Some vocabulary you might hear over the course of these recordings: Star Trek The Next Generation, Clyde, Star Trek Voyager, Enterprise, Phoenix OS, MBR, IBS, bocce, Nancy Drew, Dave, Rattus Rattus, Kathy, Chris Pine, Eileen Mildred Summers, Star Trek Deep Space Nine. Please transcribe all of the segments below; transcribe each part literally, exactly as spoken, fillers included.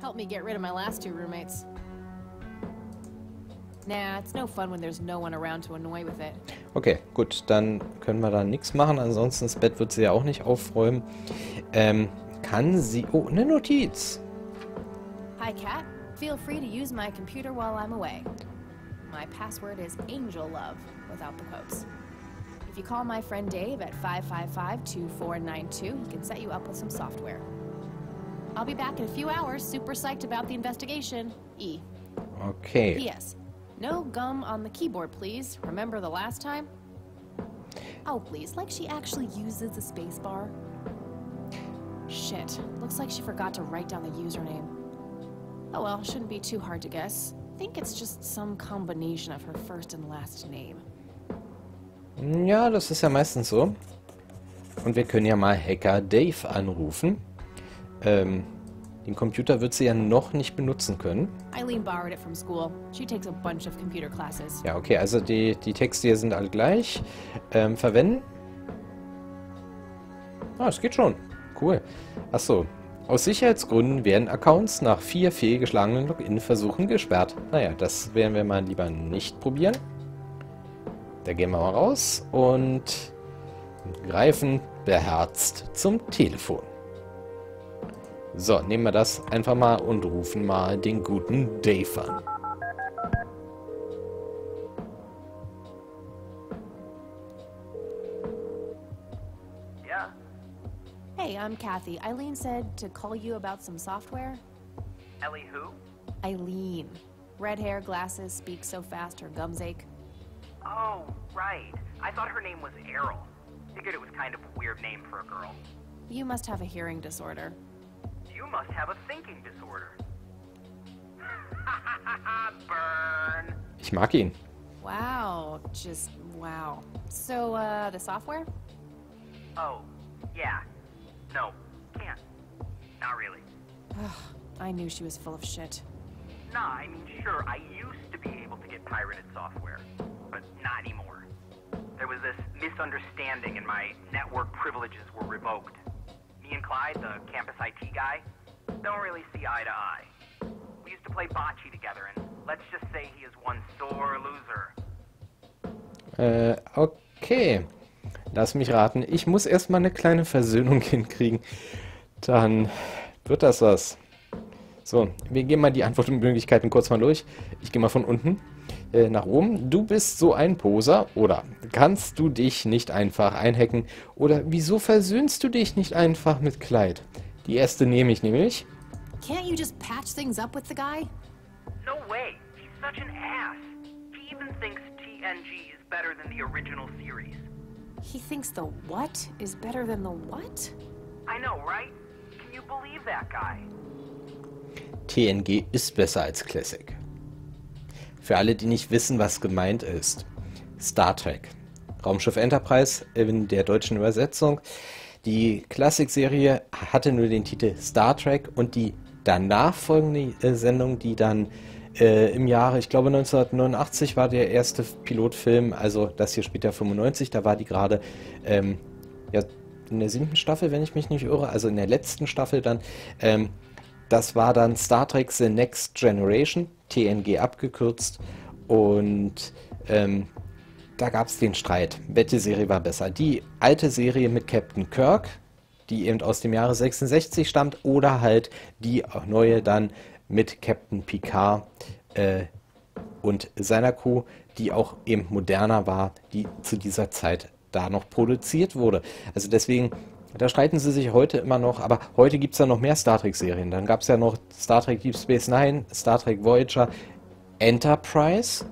Helped me get rid of my last two roommates. Nah, it's no fun when there's no one around to annoy with it. Okay, gut, dann können wir da nichts machen. Ansonsten das Bett wird sie ja auch nicht aufräumen. Ähm, kann sie... Oh, eine Notiz. Hi, Kat. Feel free to use my computer while I'm away. My password is angel love, without the quotes. If you call my friend Dave at five five five, two four nine two, he can set you up with some software. I'll be back in a few hours, super psyched about the investigation. E. Okay. P S. No gum on the keyboard, please. Remember the last time? Oh, please, like she actually uses the space bar. Shit, looks like she forgot to write down the username. Oh well, shouldn't be too hard to guess. Think it's just some combination of her first and last name. Ja, das ist ja meistens so. Und wir können ja mal Hacker Dave anrufen. Ähm... Den Computer wird sie ja noch nicht benutzen können. Eileen borrowed it from school. She takes a bunch of computer classes. Ja, okay, also die, die Texte hier sind alle gleich. Ähm, verwenden. Ah, es geht schon. Cool. Achso. Aus Sicherheitsgründen werden Accounts nach vier fehlgeschlagenen Login-Versuchen gesperrt. Naja, das werden wir mal lieber nicht probieren. Da gehen wir mal raus und greifen beherzt zum Telefon. So, nehmen wir das einfach mal und rufen mal den guten Dave an. Yeah. Hey, I'm Kathy. Eileen said to call you about some software. Ellie who? Eileen. Red hair, glasses, speaks so fast her gums ache. Oh, right. I thought her name was Errol. Figured it was kind of a weird name for a girl. You must have a hearing disorder. You must have a thinking disorder. Burn. Ich mag ihn. Wow, just wow. So, uh, the software? Oh, yeah. No, can't. Not really. I knew she was full of shit. Nah, I mean, sure, I used to be able to get pirated software, but not anymore. There was this misunderstanding, and my network privileges were revoked. Me and Clyde, the campus I T guy, don't really see eye to eye. We used to play bocce together, and let's just say he is one sore loser. Äh, okay. Lass mich raten. Ich muss erstmal eine kleine Versöhnung hinkriegen. Dann wird das was. So, wir gehen mal die Antwortmöglichkeiten kurz mal durch. Ich gehe mal von unten äh, nach oben. Du bist so ein Poser, oder kannst du dich nicht einfach einhacken, oder wieso versöhnst du dich nicht einfach mit Clyde? Die erste nehme ich nämlich. Can't you just patch things up with the guy? No way. He's such an ass. He even thinks T N G is better than the original series. He thinks the what is better than the what? I know, right? Can you believe that guy? T N G ist besser als Classic. Für alle, die nicht wissen, was gemeint ist. Star Trek. Raumschiff Enterprise in der deutschen Übersetzung. Die Classic-Serie hatte nur den Titel Star Trek und die danach folgende äh, Sendung, die dann äh, im Jahre, ich glaube neunzehnhundertneunundachtzig war der erste Pilotfilm, also das hier spielt ja fünfundneunzig, da war die gerade ähm, ja, in der siebten Staffel, wenn ich mich nicht irre, also in der letzten Staffel dann, ähm, das war dann Star Trek The Next Generation, T N G abgekürzt. Und ähm, da gab es den Streit. Welche Serie war besser? Die alte Serie mit Captain Kirk, die eben aus dem Jahre sechsundsechzig stammt, oder halt die neue dann mit Captain Picard äh, und seiner Crew, die auch eben moderner war, die zu dieser Zeit da noch produziert wurde. Also deswegen... Da streiten sie sich heute immer noch, aber heute gibt es ja noch mehr Star Trek-Serien. Dann gab es ja noch Star Trek Deep Space Nine, Star Trek Voyager, Enterprise.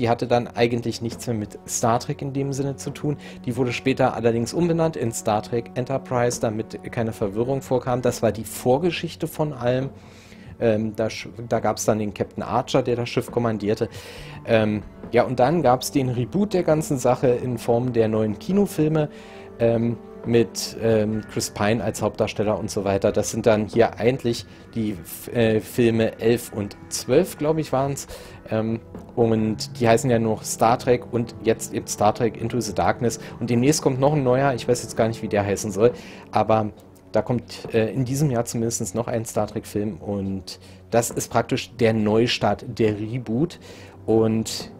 Die hatte dann eigentlich nichts mehr mit Star Trek in dem Sinne zu tun. Die wurde später allerdings umbenannt in Star Trek Enterprise, damit keine Verwirrung vorkam. Das war die Vorgeschichte von allem. Ähm, da da gab es dann den Captain Archer, der das Schiff kommandierte. Ähm, ja, und dann gab es den Reboot der ganzen Sache in Form der neuen Kinofilme. Ähm, mit ähm, Chris Pine als Hauptdarsteller und so weiter. Das sind dann hier eigentlich die äh, Filme elf und zwölf, glaube ich, waren es. Ähm, und die heißen ja nur Star Trek und jetzt eben Star Trek Into the Darkness. Und demnächst kommt noch ein neuer, ich weiß jetzt gar nicht, wie der heißen soll, aber Da kommt äh, in diesem Jahr zumindest noch ein Star Trek-Film und das ist praktisch der Neustart, der Reboot. Und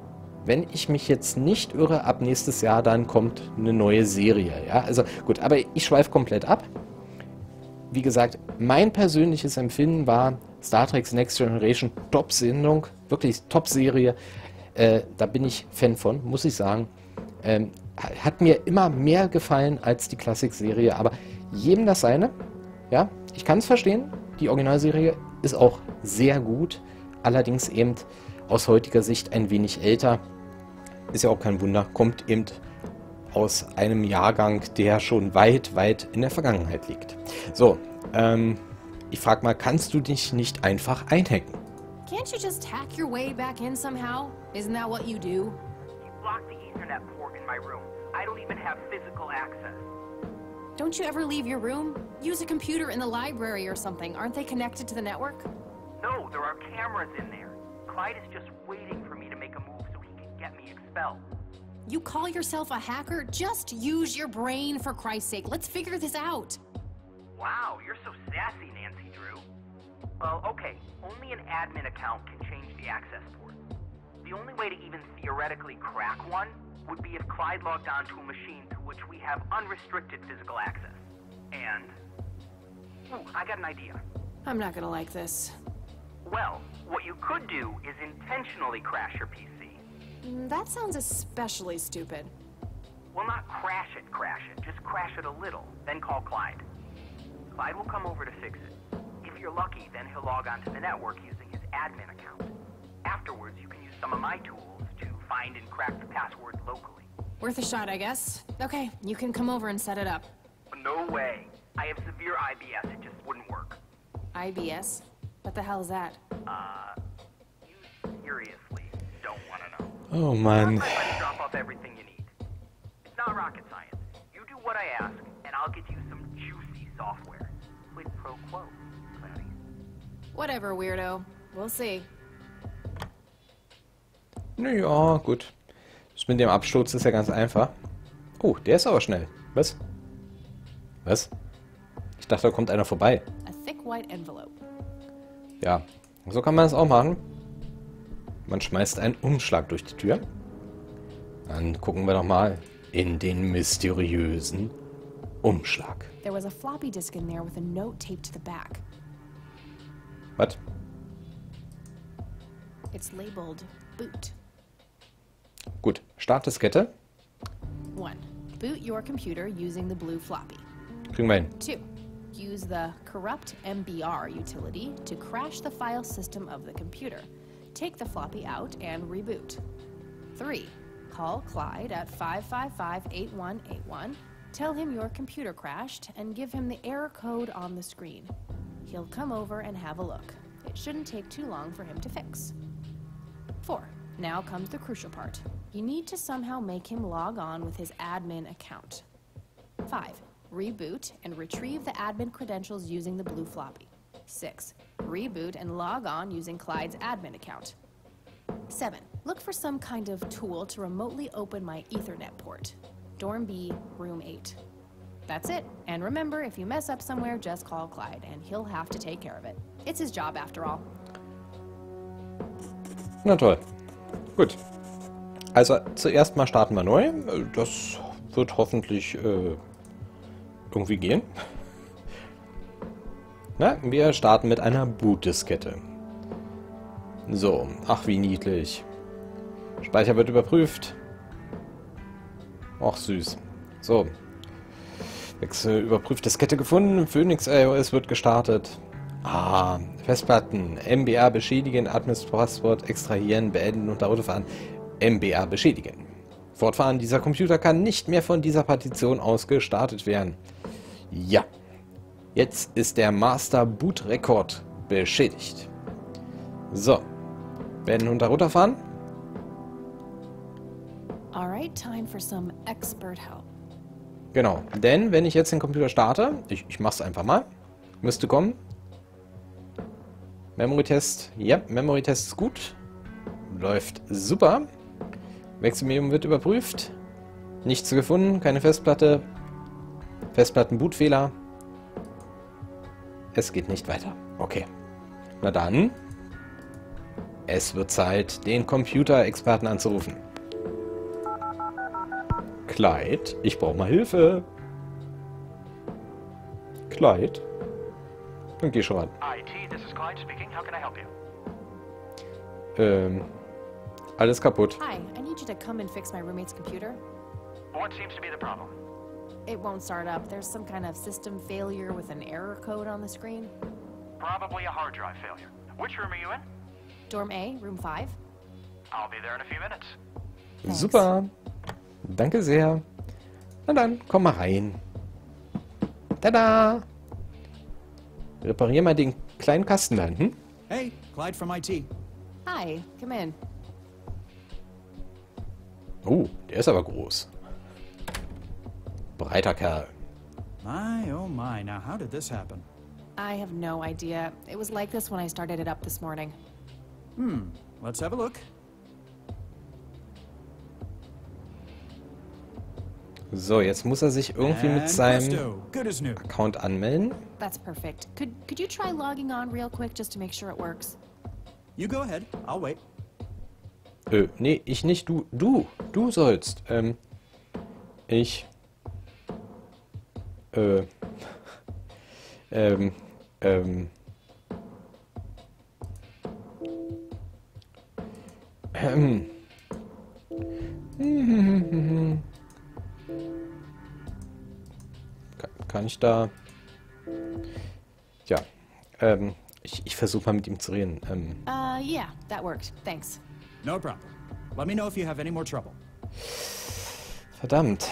wenn ich mich jetzt nicht irre, ab nächstes Jahr dann kommt eine neue Serie. Ja? Also gut, aber ich schweife komplett ab. Wie gesagt, mein persönliches Empfinden war Star Trek Next Generation, Top-Sendung, wirklich Top-Serie. Äh, da bin ich Fan von, muss ich sagen. Ähm, hat mir immer mehr gefallen als die Klassik-Serie, aber jedem das seine. Ja, ich kann es verstehen, die Originalserie ist auch sehr gut, allerdings eben aus heutiger Sicht ein wenig älter. Ist ja auch kein Wunder, kommt eben aus einem Jahrgang, der schon weit, weit in der Vergangenheit liegt. So, ähm, ich frage mal, kannst du dich nicht einfach einhacken? Can't you just hack your way back in somehow? Isn't that what you do? You blocked the Ethernet port in my room. I don't even have physical access. Don't you ever leave your room? Use a computer in the library or something. Aren't they connected to the network? No, there are cameras in there. Clyde is just waiting for me to make a move so he can get me expelled. You call yourself a hacker? Just use your brain, for Christ's sake. Let's figure this out. Wow, you're so sassy, Nancy Drew. Well, okay, only an admin account can change the access port. The only way to even theoretically crack one would be if Clyde logged onto a machine to which we have unrestricted physical access. And... Ooh, I got an idea. I'm not gonna like this. Well, what you could do is intentionally crash your P C. That sounds especially stupid. Well, not crash it, crash it. Just crash it a little, then call Clyde. Clyde will come over to fix it. If you're lucky, then he'll log on to the network using his admin account. Afterwards, you can use some of my tools to find and crack the password locally. Worth a shot, I guess. Okay, you can come over and set it up. No way. I have severe I B S. It just wouldn't work. I B S? What the hell is that? Uh, you seriously don't want to know. Oh, man. Drop off everything you need. It's not rocket science. You do what I ask, and I'll get you some juicy software. Quid pro quo. Whatever, weirdo. We'll see. Naja, gut. Das mit dem Absturz ist ja ganz einfach. Oh, der ist aber schnell. Was? Was? Ich dachte, da kommt einer vorbei. Ja, so kann man das auch machen. Man schmeißt einen Umschlag durch die Tür. Dann gucken wir doch mal in den mysteriösen Umschlag. There was a floppy disk in there with a note taped to the back. Was? It's labeled boot. Gut, Startdiskette. One. Boot your computer using the blue floppy. Kriegen wir hin. Two. Use the corrupt M B R utility to crash the file system of the computer. Take the floppy out and reboot. Three. Call Clyde at five five five, eight one eight one. Tell him your computer crashed and give him the error code on the screen. He'll come over and have a look. It shouldn't take too long for him to fix. Four. Now comes the crucial part. You need to somehow make him log on with his admin account. Five. Reboot and retrieve the admin credentials using the blue floppy. Six. Reboot and log on using Clyde's admin account. Seven. Look for some kind of tool to remotely open my Ethernet port. Dorm B, room eight. That's it. And remember, if you mess up somewhere, just call Clyde, and he'll have to take care of it. It's his job after all. Na toll. Gut. Also zuerst mal starten wir neu. Das wird hoffentlich äh, irgendwie gehen. Na, wir starten mit einer Boot-Diskette. So, ach wie niedlich. Speicher wird überprüft. Ach süß. So. Wechsel überprüft, Diskette gefunden, Phoenix O S wird gestartet. Ah, Festplatten, M B R beschädigen, Admin-Passwort extrahieren, beenden und darunter fahren. M B R beschädigen. Fortfahren, dieser Computer kann nicht mehr von dieser Partition aus gestartet werden. Ja, jetzt ist der Master Boot Record beschädigt. So, beenden und darunter fahren. Alright, time for some expert help. Genau, denn wenn ich jetzt den Computer starte, ich, ich mach's einfach mal, müsste kommen. Memory-Test, ja, Memory-Test ist gut, läuft super. Wechselmedium wird überprüft, nichts gefunden, keine Festplatte, Festplatten-Bootfehler, Es geht nicht weiter. Okay. Na dann. Es wird Zeit, den Computerexperten anzurufen. Clyde, ich brauche mal Hilfe. Clyde? Dann geh schon ran. I T, this is Clyde speaking. How can I help you? Ähm, alles kaputt. Hi, I need you to come and fix my roommate's computer. What seems to be the problem? It won't start up. There's some kind of system failure with an error code on the screen. Probably a hard drive failure. Which room are you in? Dorm A, Room five. I'll be there in a few minutes. Thanks. Super. Danke sehr. Na dann, komm mal rein. Tada! Reparier mal den kleinen Kasten da hinten. Hey, Clyde from I T. Hi, come in. Oh, der ist aber groß. Breiter Kerl. My, oh my, now how did this happen? I have no idea. It was like this when I started it up this morning. Hmm, let's have a look. So, jetzt muss er sich irgendwie mit seinem Account anmelden. That's perfect. Could could you try logging on real quick just to make sure it works? You go ahead. I'll wait. Äh, nee, ich nicht. Du, du, du sollst. Ähm, ich. Äh, ähm, ähm. Ähm. Ähm. Kann ich da... Ja, ähm, ich, ich versuche mal mit ihm zu reden. Ähm. Uh, yeah, that worked. Thanks. No problem. Let me know if you have any more trouble. Verdammt.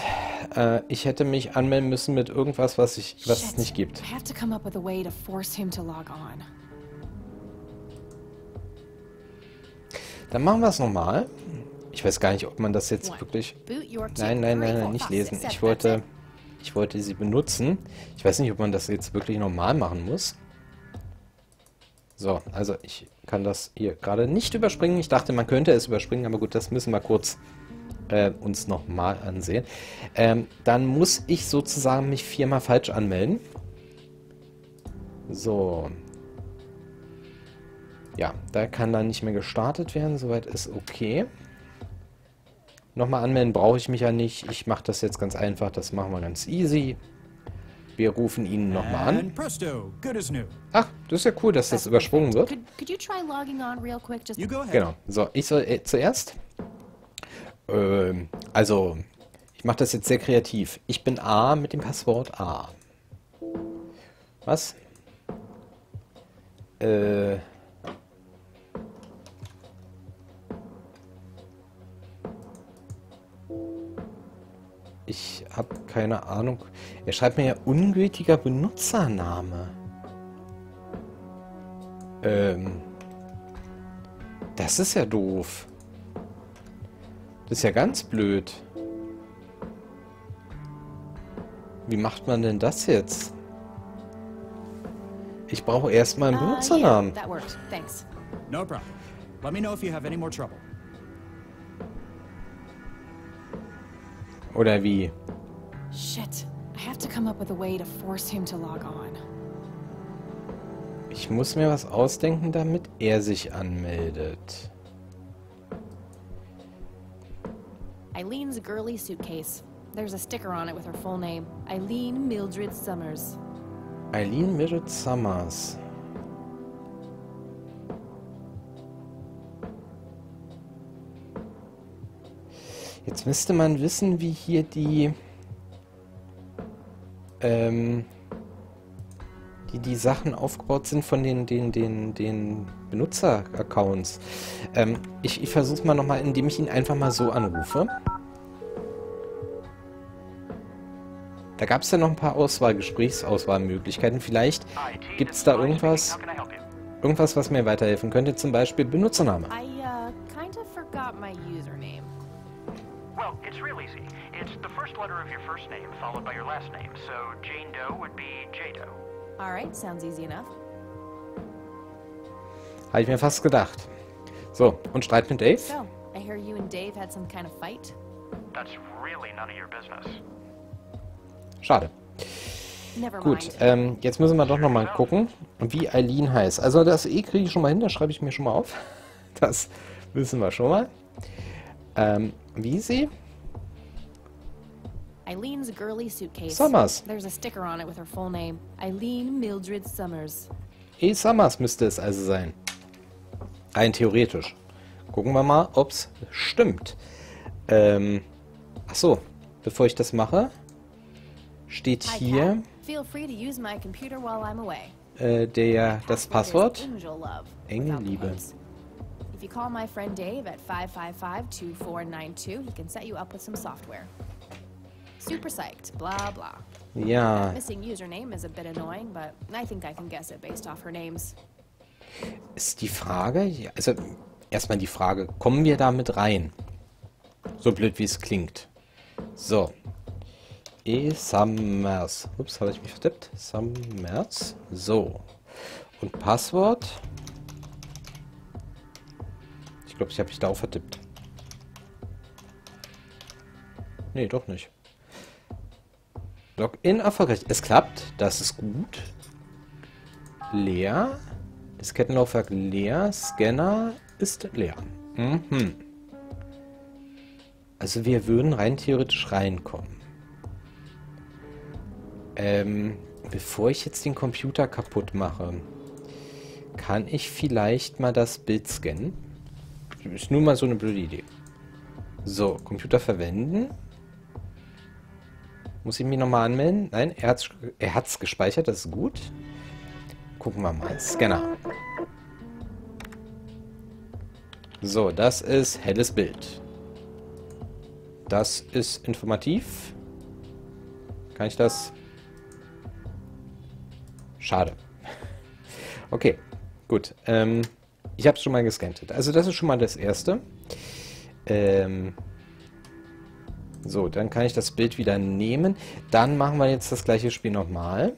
Äh, ich hätte mich anmelden müssen mit irgendwas, was ich, was Shit. es nicht gibt. I have to come up with a way to force him to log on. Dann machen wir es nochmal. Ich weiß gar nicht, ob man das jetzt One. wirklich... Nein, nein, nein, nein, nicht lesen. Ich wollte... Ich wollte sie benutzen. Ich weiß nicht, ob man das jetzt wirklich normal machen muss. So, also ich kann das hier gerade nicht überspringen. Ich dachte, man könnte es überspringen, aber gut, das müssen wir kurz äh, uns nochmal ansehen. Ähm, dann muss ich sozusagen mich viermal falsch anmelden. So. Ja, da kann dann nicht mehr gestartet werden. Soweit ist okay. Nochmal anmelden brauche ich mich ja nicht. Ich mache das jetzt ganz einfach. Das machen wir ganz easy. Wir rufen ihn nochmal an. Ach, das ist ja cool, dass das übersprungen wird. Genau. So, ich soll äh, zuerst. Ähm, also, ich mache das jetzt sehr kreativ. Ich bin A mit dem Passwort A. Was? Äh... Ich habe keine Ahnung. Er schreibt mir ja ungültiger Benutzername. Ähm. Das ist ja doof. Das ist ja ganz blöd. Wie macht man denn das jetzt? Ich brauche erstmal einen Benutzernamen. Uh, yeah, that worked. Thanks. No problem. Let me know if you have any more trouble. Oder wie? Shit. I have to come up with a way to force him to log on. Ich muss mir was ausdenken, damit er sich anmeldet. Eileen's girly suitcase. There's a sticker on it with her full name. Eileen Mildred Summers. Eileen Mildred Summers. Jetzt müsste man wissen, wie hier die, ähm, die, die Sachen aufgebaut sind von den, den, den, den Benutzer-Accounts. Ähm, ich ich versuche es mal nochmal, indem ich ihn einfach mal so anrufe. Da gab es ja noch ein paar Auswahl-Gesprächsauswahlmöglichkeiten. Vielleicht gibt es da irgendwas, irgendwas, was mir weiterhelfen könnte. Zum Beispiel Benutzername. I, uh, kind of forgot my username. Well, it's real easy. It's the first letter of your first name followed by your last name. So Jane Doe would be J Doe. All right, sounds easy enough. Habe ich mir fast gedacht. So, und Streit mit Dave? So, I hear you and Dave had some kind of fight. That's really none of your business. Schade. Gut, ähm, jetzt müssen wir doch nochmal gucken, wie Eileen heißt. Also das E kriege ich schon mal hin, das schreibe ich mir schon mal auf. Das wissen wir schon mal. Ähm, wie sie? Eileen's girly suitcase. Summers. There's a sticker on it with her full name. Eileen Mildred Summers. E. Summers müsste es also sein. Rein theoretisch. Gucken wir mal, ob es stimmt. Ähm, ach so, bevor ich das mache, steht hier äh, der, das Passwort Engelliebe. If you call my friend Dave at five five five, two four nine two, he can set you up with some software. Super psyched, bla bla. Ja. Missing username is a bit annoying, but I think I can guess it based off her names. Ist die Frage, ja, also erstmal die Frage, kommen wir damit rein? So blöd wie es klingt. So. E Summers. Ups, habe ich mich vertippt. Summers. So. Und Passwort. Ich glaube, ich habe mich da auch vertippt. Nee, doch nicht. Login erfolgreich. Es klappt. Das ist gut. Leer. Das Kettenlaufwerk leer. Scanner ist leer. Mhm. Also wir würden rein theoretisch reinkommen. Ähm, bevor ich jetzt den Computer kaputt mache, kann ich vielleicht mal das Bild scannen. Ist nur mal so eine blöde Idee. So, Computer verwenden. Muss ich mich nochmal anmelden? Nein, er hat's, er hat's gespeichert, das ist gut. Gucken wir mal. Scanner. So, das ist helles Bild. Das ist informativ. Kann ich das? Schade. Okay, gut. Ähm... Ich habe es schon mal gescannt. Also das ist schon mal das Erste. Ähm so, dann kann ich das Bild wieder nehmen. Dann machen wir jetzt das gleiche Spiel nochmal.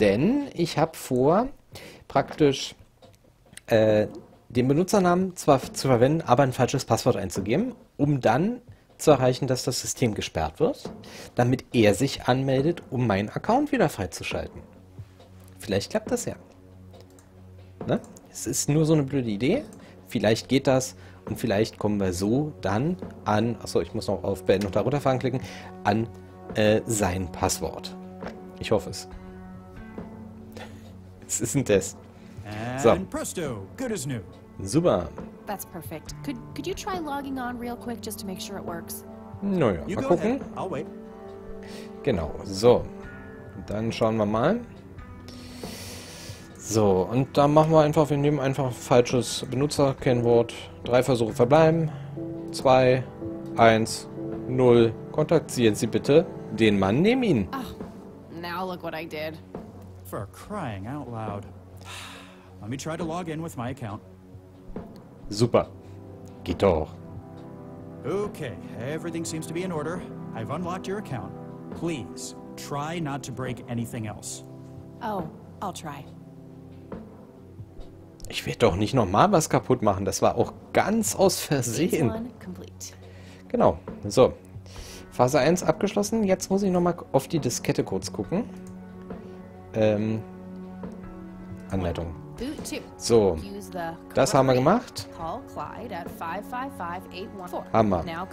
Denn ich habe vor, praktisch äh, den Benutzernamen zwar zu verwenden, aber ein falsches Passwort einzugeben, um dann zu erreichen, dass das System gesperrt wird, damit er sich anmeldet, um meinen Account wieder freizuschalten. Vielleicht klappt das ja. Ne? Es ist nur so eine blöde Idee. Vielleicht geht das und vielleicht kommen wir so dann an, achso, ich muss noch auf Beenden und darunter fahren klicken, an äh, sein Passwort. Ich hoffe es. Es ist ein Test. So. Super. That's perfect. Could, could you try logging on real quick just to make sure it works? Naja, mal gucken. Genau, so. Dann schauen wir mal. So, und dann machen wir einfach, wir nehmen einfach ein falsches Benutzerkennwort. Drei Versuche verbleiben. Zwei, eins, null. Kontaktieren Sie bitte den Mann, nehmen ihn. Ach, now look what I did. For crying out loud. Let me try to log in with my account. Super. Geht doch. Okay, everything seems to be in order. I've unlocked your account. Please, try not to break anything else. Oh, I'll try. Ich werde doch nicht nochmal was kaputt machen. Das war auch ganz aus Versehen. Genau. So. Phase eins abgeschlossen. Jetzt muss ich nochmal auf die Diskette kurz gucken. Ähm. Anleitung. So. Das haben wir gemacht. Haben wir.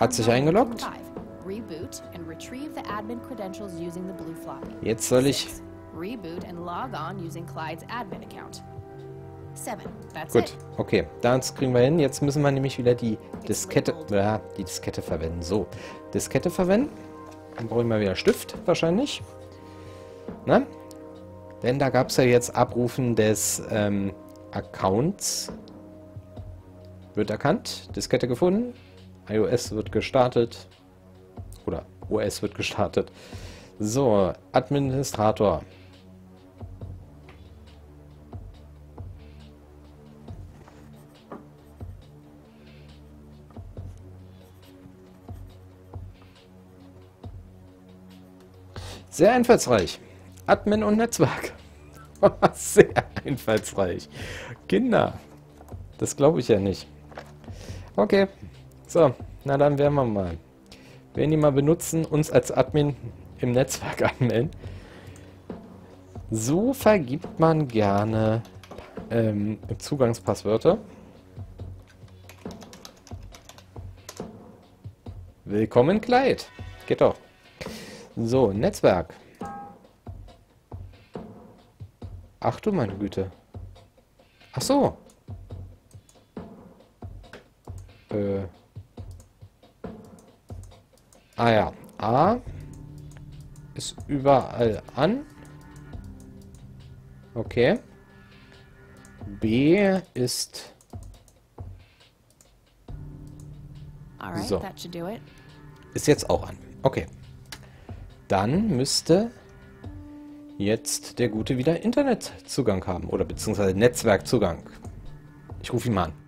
Hat sich eingeloggt. Jetzt soll ich... Reboot and log on using Clyde's admin account. Seven. That's it. Gut, okay, das kriegen wir hin. Jetzt müssen wir nämlich wieder die Diskette, ja, die Diskette verwenden. So, Diskette verwenden. Dann brauche ich mal wieder Stift, wahrscheinlich. Na? Denn da gab es ja jetzt Abrufen des ähm, Accounts. Wird erkannt. Diskette gefunden. iOS wird gestartet. Oder O S wird gestartet. So, Administrator. Sehr einfallsreich. Admin und Netzwerk. Sehr einfallsreich. Kinder. Das glaube ich ja nicht. Okay. So, na dann werden wir mal. Wenn die mal benutzen, uns als Admin im Netzwerk anmelden. So vergibt man gerne ähm, Zugangspasswörter. Willkommen, Clyde. Geht doch. So, Netzwerk. Ach du meine Güte. Ach so. Äh. Ah ja. A ist überall an. Okay. B ist... So. Ist jetzt auch an. Okay. Dann müsste jetzt der Gute wieder Internetzugang haben. Oder beziehungsweise Netzwerkzugang. Ich rufe ihn mal an.